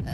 Make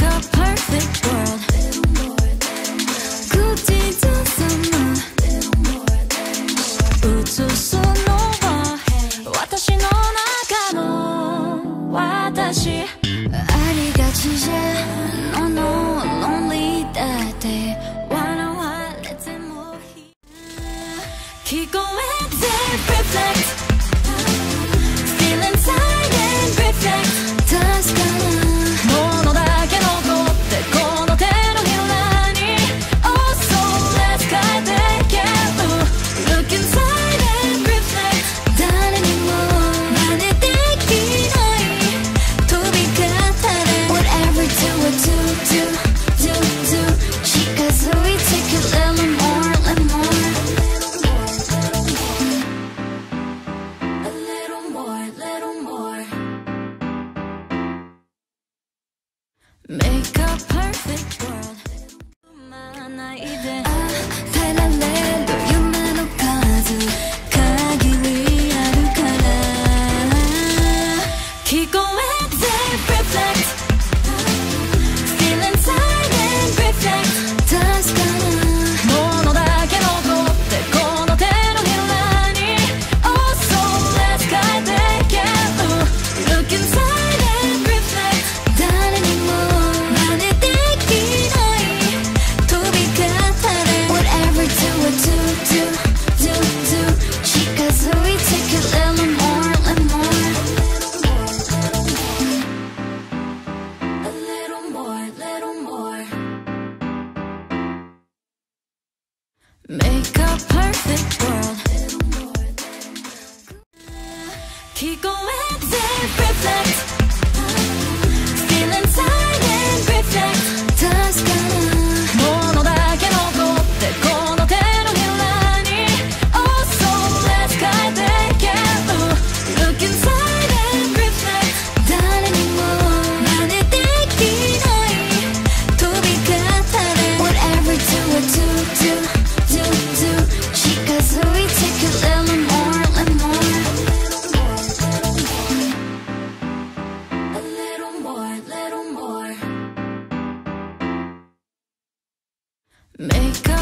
a perfect world. Good deeds of summer. 우주수 너와 와타시 너 나가노 와타시 아리가치제 No no lonely that day Wanna what let's more here Keep going there reflect Still inside and reflect Touch Make a perfect world. Keep going there, reflect. Still inside and reflect. Oh, let's guide together. Look inside. Make a perfect world. Keep going there, reflect. Still inside and reflect. Touch down. Oh, so let's guide together. Look inside and reflect. Not anymore. 나는 떼기 너희 두 빛같아네. Whatever do what to do. Make up.